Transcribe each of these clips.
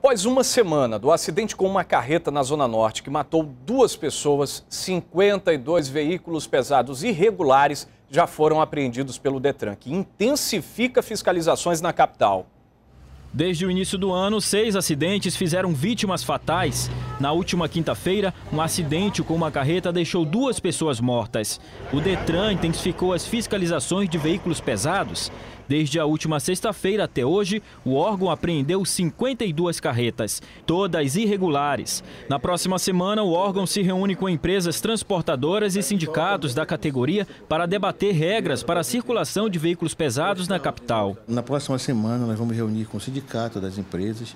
Após uma semana do acidente com uma carreta na Zona Norte, que matou 2 pessoas, 52 veículos pesados irregulares já foram apreendidos pelo Detran, que intensifica fiscalizações na capital. Desde o início do ano, 6 acidentes fizeram vítimas fatais. Na última quinta-feira, um acidente com uma carreta deixou 2 pessoas mortas. O Detran intensificou as fiscalizações de veículos pesados. Desde a última sexta-feira até hoje, o órgão apreendeu 52 carretas, todas irregulares. Na próxima semana, o órgão se reúne com empresas transportadoras e sindicatos da categoria para debater regras para a circulação de veículos pesados na capital. Na próxima semana, nós vamos reunir com o sindicato das empresas,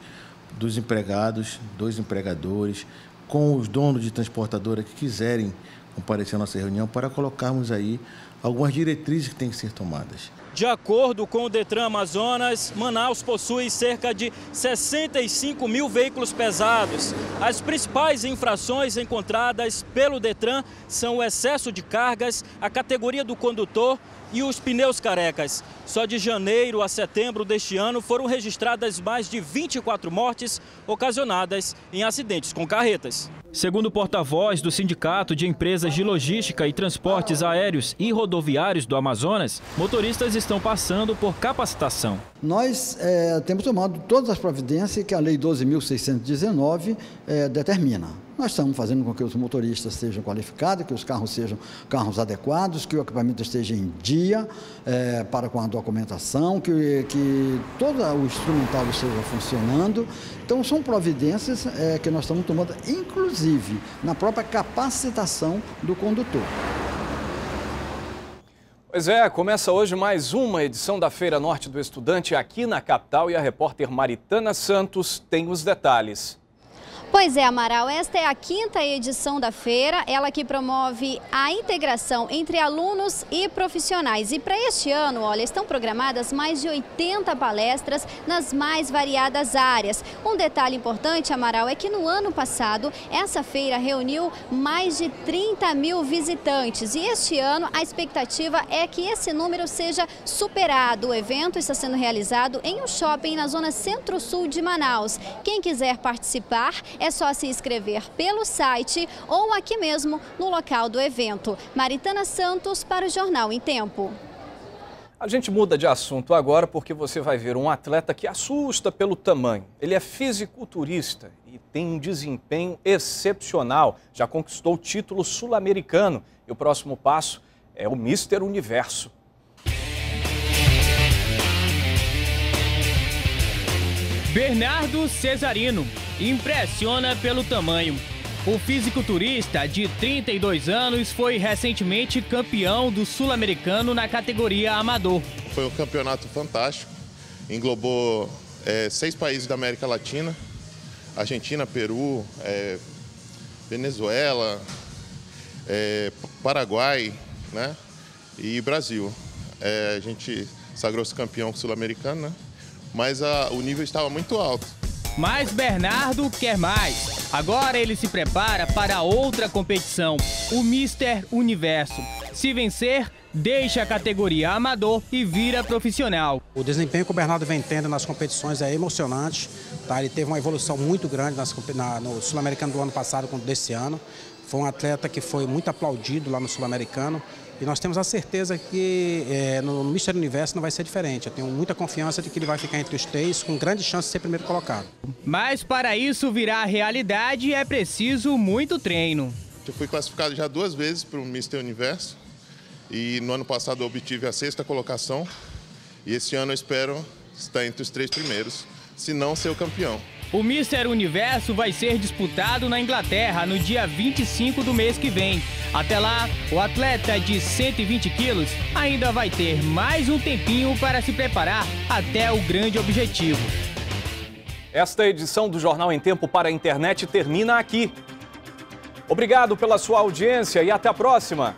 dos empregados, dos empregadores, com os donos de transportadora que quiserem comparecer à nossa reunião para colocarmos aí algumas diretrizes que têm que ser tomadas. De acordo com o Detran Amazonas, Manaus possui cerca de 65 mil veículos pesados. As principais infrações encontradas pelo Detran são o excesso de cargas, a categoria do condutor e os pneus carecas. Só de janeiro a setembro deste ano foram registradas mais de 24 mortes ocasionadas em acidentes com carretas. Segundo o porta-voz do Sindicato de Empresas de Logística e Transportes Aéreos e Rodoviários do Amazonas, motoristas estão passando por capacitação. Nós temos tomado todas as providências que a Lei 12.619 determina. Nós estamos fazendo com que os motoristas sejam qualificados, que os carros sejam carros adequados, que o equipamento esteja em dia para com a documentação, que todo o instrumental esteja funcionando. Então são providências que nós estamos tomando, inclusive na própria capacitação do condutor. Pois é, começa hoje mais uma edição da Feira Norte do Estudante aqui na capital e a repórter Maritana Santos tem os detalhes. Pois é, Amaral, esta é a 5ª edição da feira, ela que promove a integração entre alunos e profissionais. E para este ano, olha, estão programadas mais de 80 palestras nas mais variadas áreas. Um detalhe importante, Amaral, é que no ano passado, essa feira reuniu mais de 30 mil visitantes. E este ano, a expectativa é que esse número seja superado. O evento está sendo realizado em um shopping na zona centro-sul de Manaus. Quem quiser participar, é só se inscrever pelo site ou aqui mesmo no local do evento. Maritana Santos para o Jornal em Tempo. A gente muda de assunto agora porque você vai ver um atleta que assusta pelo tamanho. Ele é fisiculturista e tem um desempenho excepcional. Já conquistou o título sul-americano e o próximo passo é o Mr. Universo. Bernardo Cesarino impressiona pelo tamanho. O fisiculturista de 32 anos foi recentemente campeão do sul-americano na categoria amador. Foi um campeonato fantástico, englobou 6 países da América Latina, Argentina, Peru, Venezuela, Paraguai, né, e Brasil. A gente sagrou-se campeão sul-americano, né, mas o nível estava muito alto. Mas Bernardo quer mais. Agora ele se prepara para outra competição, o Mr. Universo. Se vencer, deixa a categoria amador e vira profissional. O desempenho que o Bernardo vem tendo nas competições é emocionante. Tá? Ele teve uma evolução muito grande no Sul-Americano do ano passado com o desse ano. Foi um atleta que foi muito aplaudido lá no Sul-Americano. E nós temos a certeza que no Mr. Universo não vai ser diferente. Eu tenho muita confiança de que ele vai ficar entre os 3, com grande chance de ser primeiro colocado. Mas para isso virar realidade é preciso muito treino. Eu fui classificado já 2 vezes para o Mr. Universo. E no ano passado eu obtive a 6ª colocação. E esse ano eu espero estar entre os 3 primeiros, se não ser o campeão. O Mr. Universo vai ser disputado na Inglaterra no dia 25 do mês que vem. Até lá, o atleta de 120 quilos ainda vai ter mais um tempinho para se preparar até o grande objetivo. Esta edição do Jornal em Tempo para a internet termina aqui. Obrigado pela sua audiência e até a próxima!